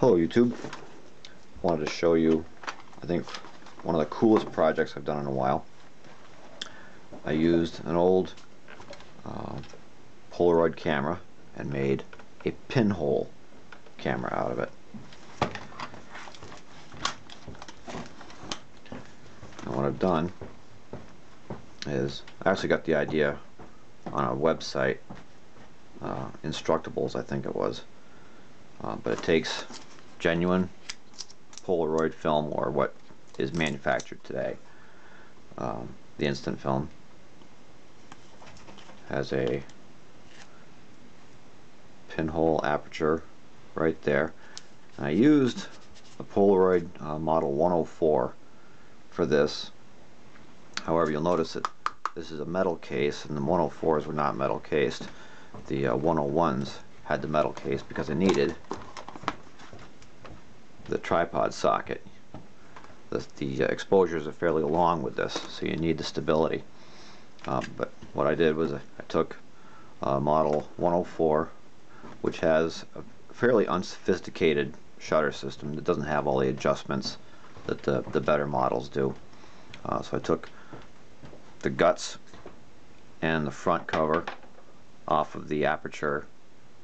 Hello YouTube. Wanted to show you, I think, one of the coolest projects I've done in a while. I used an old Polaroid camera and made a pinhole camera out of it. And what I've done is, I actually got the idea on a website, Instructables I think it was, but it takes genuine Polaroid film, or what is manufactured today, the instant film, has a pinhole aperture right there, and I used a Polaroid model 104 for this. However, you'll notice that this is a metal case, and the 104s were not metal cased. The 101s had the metal case because I needed the tripod socket. The exposures are fairly long with this, so you need the stability. But what I did was I took model 104, which has a fairly unsophisticated shutter system that doesn't have all the adjustments that the better models do. So I took the guts and the front cover off of the aperture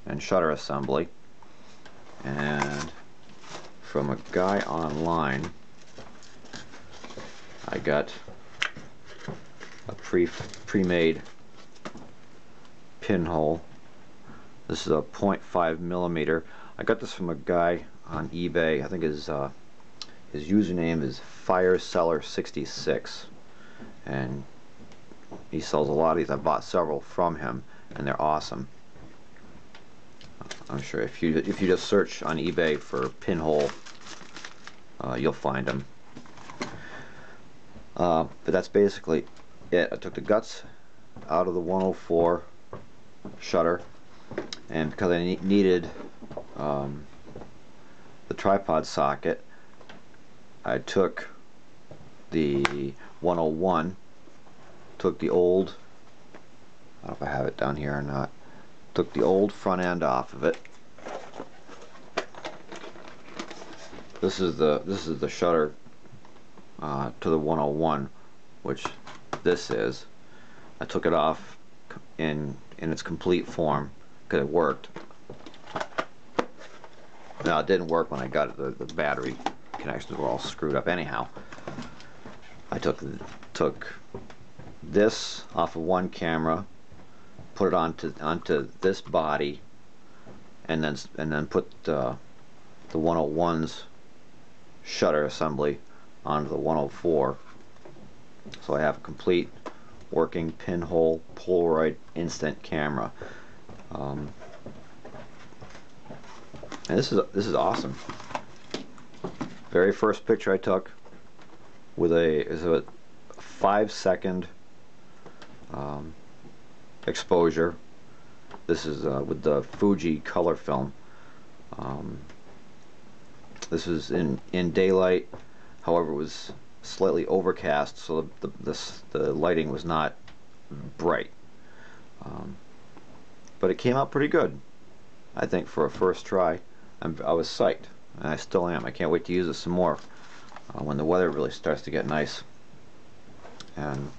and shutter assembly, and from a guy online I got a pre-made pinhole. This is a 0.5 millimeter. I got this from a guy on eBay. I think his username is FireSeller66, and he sells a lot of these. I bought several from him and they're awesome. I'm sure if you just search on eBay for pinhole, you'll find them. But that's basically it. I took the guts out of the 104 shutter, and because I needed the tripod socket, I took the 101, took the old, I don't know if I have it down here or not, took the old front end off of it. This is the shutter to the 101, which this is. I took it off in its complete form because it worked. Now it didn't work when I got it. The battery connections were all screwed up anyhow. I took this off of one camera, put it onto this body, and then put the 101's shutter assembly onto the 104. So I have a complete working pinhole Polaroid instant camera. And this is awesome. Very first picture I took with a 5-second exposure. This is with the Fuji color film. This was in daylight, however it was slightly overcast, so the lighting was not bright, but it came out pretty good, I think, for a first try. I was psyched, and I still am. I can't wait to use this some more when the weather really starts to get nice. And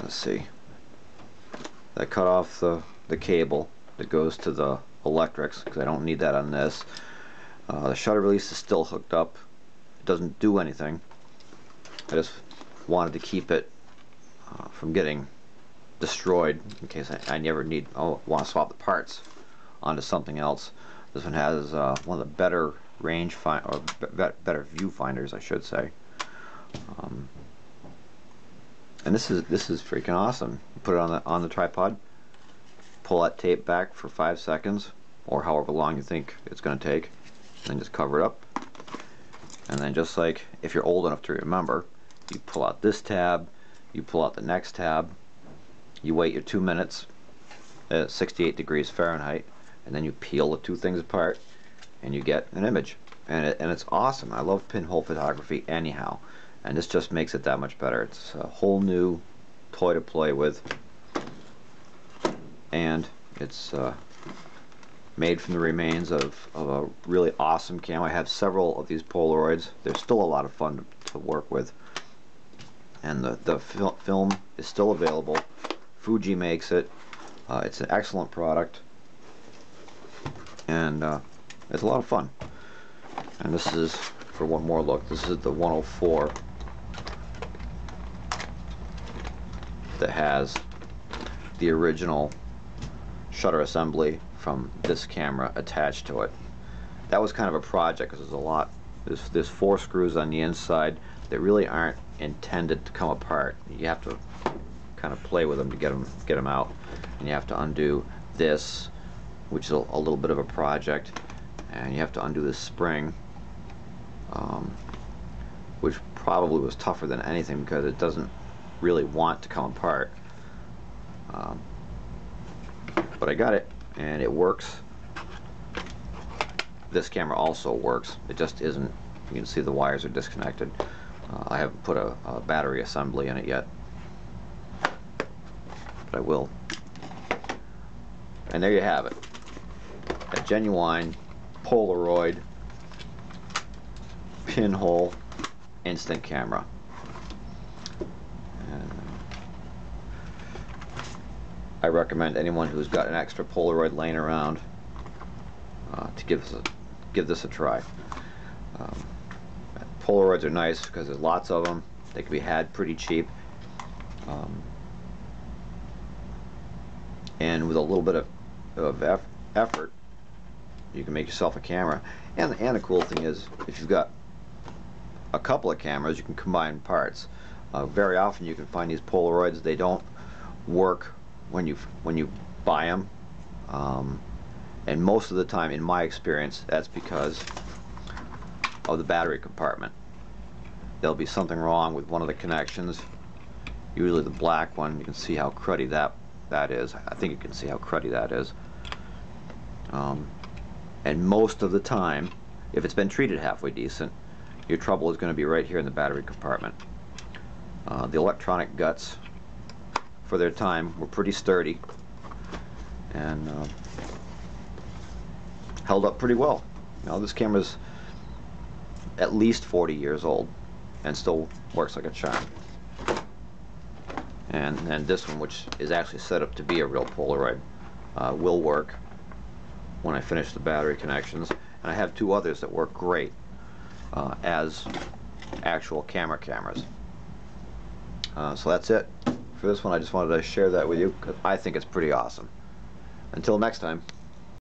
let's see, I cut off the cable that goes to the electrics because I don't need that on this. The shutter release is still hooked up. It doesn't do anything. I just wanted to keep it from getting destroyed in case I never want to swap the parts onto something else. This one has one of the better better viewfinders, I should say. And this is freaking awesome. Put it on the tripod, pull that tape back for 5 seconds, or however long you think it's going to take, and then just cover it up. And then, just like if you're old enough to remember, you pull out this tab, you pull out the next tab, you wait your 2 minutes at 68 degrees Fahrenheit, and then you peel the two things apart, and you get an image. And it's awesome. I love pinhole photography anyhow, and this just makes it that much better. It's a whole new toy to play with, and it's made from the remains of a really awesome camera. I have several of these Polaroids. They're still a lot of fun to work with. And the film is still available. Fuji makes it. It's an excellent product. And it's a lot of fun. And this is, for one more look, this is the 104 that has the original shutter assembly from this camera attached to it. That was kind of a project because there's a lot. There's four screws on the inside that really aren't intended to come apart. You have to kind of play with them to get them out, and you have to undo this, which is a little bit of a project, and you have to undo this spring, which probably was tougher than anything because it doesn't really want to come apart. But I got it, and it works. This camera also works. It just isn't. You can see the wires are disconnected. I haven't put a battery assembly in it yet, but I will. And there you have it. A genuine Polaroid pinhole instant camera. And I recommend anyone who's got an extra Polaroid laying around to give this a try. Polaroids are nice because there's lots of them. They can be had pretty cheap. And with a little bit of effort, you can make yourself a camera. And the cool thing is, if you've got a couple of cameras, you can combine parts. Very often you can find these Polaroids. They don't work when you buy them. And most of the time, in my experience, that's because of the battery compartment. There'll be something wrong with one of the connections. Usually the black one, you can see how cruddy that is. I think you can see how cruddy that is. And most of the time, if it's been treated halfway decent, your trouble is going to be right here in the battery compartment. The electronic guts, for their time, were pretty sturdy and held up pretty well. Now this camera's at least 40 years old and still works like a charm. And this one, which is actually set up to be a real Polaroid, will work when I finish the battery connections. And I have two others that work great as actual cameras. So that's it for this one. I just wanted to share that with you because I think it's pretty awesome. Until next time.